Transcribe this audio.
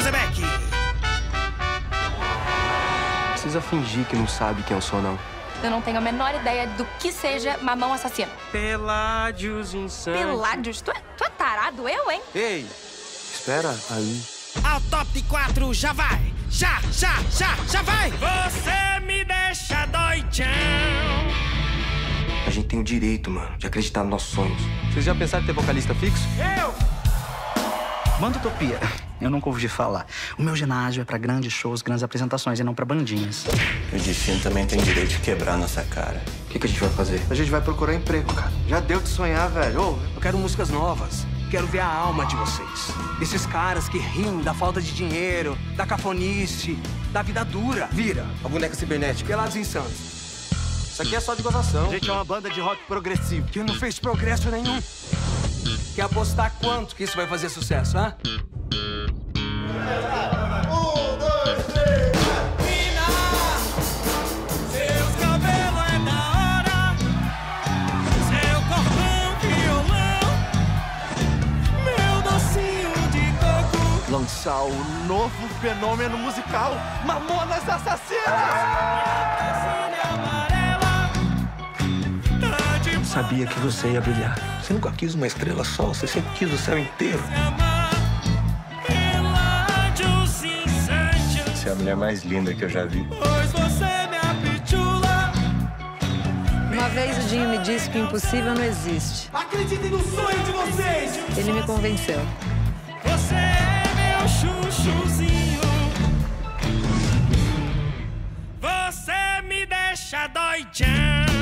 Zebeck! Precisa fingir que não sabe quem eu sou, não. Eu não tenho a menor ideia do que seja mamão assassino. Peládios insanos. Peládios? Tu é tarado, eu, hein? Ei, espera aí. Ao top 4 já vai! Já vai! Você me deixa doidão. A gente tem o direito, mano, de acreditar nos nossos sonhos. Vocês já pensaram em ter vocalista fixo? Eu! Banda Utopia. Eu nunca ouvi falar. O meu ginásio é pra grandes shows, grandes apresentações, e não pra bandinhas. O destino também tem direito de quebrar nossa cara. O que a gente vai fazer? A gente vai procurar emprego, cara. Já deu de sonhar, velho. Ô, eu quero músicas novas. Quero ver a alma de vocês. Esses caras que riem da falta de dinheiro, da cafonice, da vida dura. Vira a boneca cibernética. Pelados insanos. Isso aqui é só de gozação. A gente é uma banda de rock progressivo que não fez progresso nenhum. Quer apostar quanto que isso vai fazer sucesso, hã? 1, 2, 3, 4, mina! Seus cabelos é da hora, seu corpo é um violão, meu docinho de coco. Lançar o novo fenômeno musical, Mamonas Assassinas! Eu sabia que você ia brilhar. Você nunca quis uma estrela só, você sempre quis o céu inteiro. Você é a mulher mais linda que eu já vi. Uma vez o Dinho me disse que o impossível não existe. Acreditem no sonho de vocês! Ele me convenceu. Você é meu chuchuzinho. Você me deixa doidão.